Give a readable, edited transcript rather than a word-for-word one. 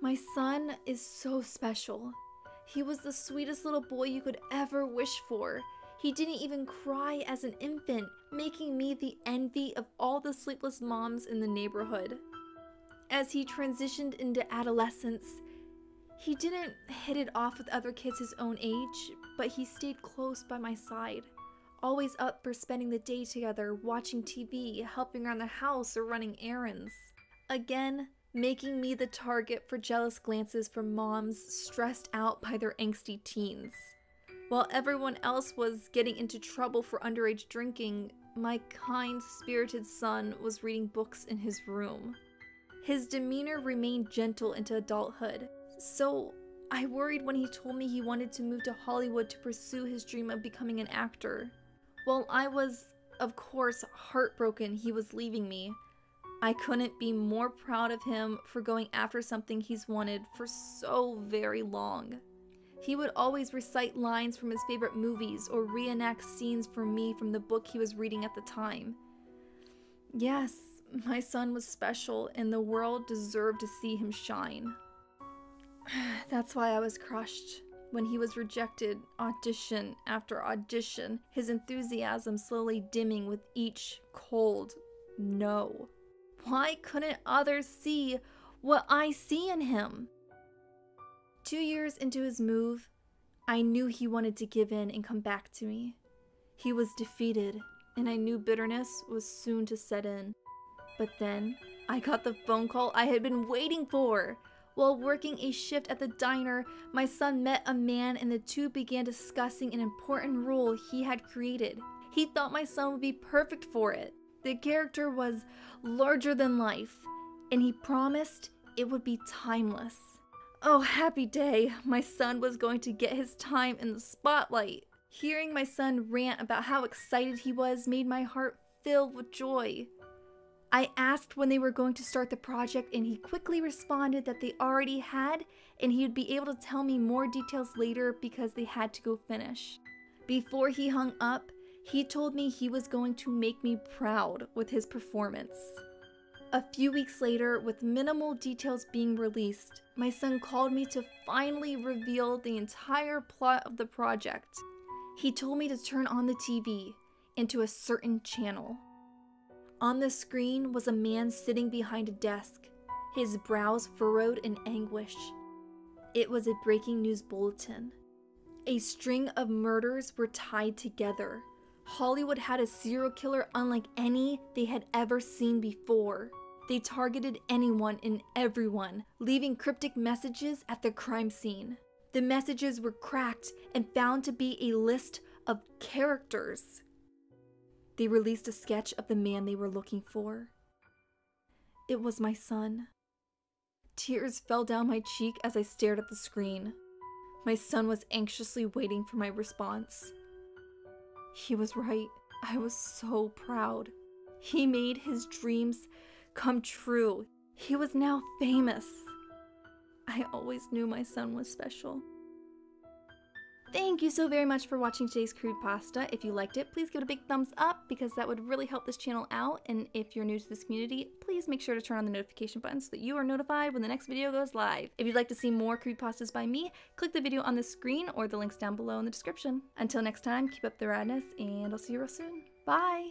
My son is so special. He was the sweetest little boy you could ever wish for. He didn't even cry as an infant, making me the envy of all the sleepless moms in the neighborhood. As he transitioned into adolescence, he didn't hit it off with other kids his own age, but he stayed close by my side, always up for spending the day together, watching TV, helping around the house, or running errands. Again, making me the target for jealous glances from moms stressed out by their angsty teens. While everyone else was getting into trouble for underage drinking, my kind-spirited son was reading books in his room. His demeanor remained gentle into adulthood, so I worried when he told me he wanted to move to Hollywood to pursue his dream of becoming an actor. While I was, of course, heartbroken he was leaving me, I couldn't be more proud of him for going after something he's wanted for so very long. He would always recite lines from his favorite movies or reenact scenes for me from the book he was reading at the time. Yes, my son was special and the world deserved to see him shine. That's why I was crushed. When he was rejected, audition after audition, his enthusiasm slowly dimming with each cold no. Why couldn't others see what I see in him? 2 years into his move, I knew he wanted to give in and come back to me. He was defeated, and I knew bitterness was soon to set in. But then, I got the phone call I had been waiting for. While working a shift at the diner, my son met a man and the two began discussing an important role he had created. He thought my son would be perfect for it. The character was larger than life, and he promised it would be timeless. Oh, happy day! My son was going to get his time in the spotlight. Hearing my son rant about how excited he was made my heart fill with joy. I asked when they were going to start the project, and he quickly responded that they already had, and he would be able to tell me more details later because they had to go finish. Before he hung up, he told me he was going to make me proud with his performance. A few weeks later, with minimal details being released, my son called me to finally reveal the entire plot of the project. He told me to turn on the TV into a certain channel. On the screen was a man sitting behind a desk, his brows furrowed in anguish. It was a breaking news bulletin. A string of murders were tied together. Hollywood had a serial killer unlike any they had ever seen before. They targeted anyone and everyone, leaving cryptic messages at the crime scene. The messages were cracked and found to be a list of characters. They released a sketch of the man they were looking for. It was my son. Tears fell down my cheek as I stared at the screen. My son was anxiously waiting for my response. He was right. I was so proud. He made his dreams come true. He was now famous. I always knew my son was special. Thank you so very much for watching today's Creepypasta. If you liked it, please give it a big thumbs up because that would really help this channel out. And if you're new to this community, please make sure to turn on the notification button so that you are notified when the next video goes live. If you'd like to see more Creepypastas by me, click the video on the screen or the links down below in the description. Until next time, keep up the radness and I'll see you real soon. Bye!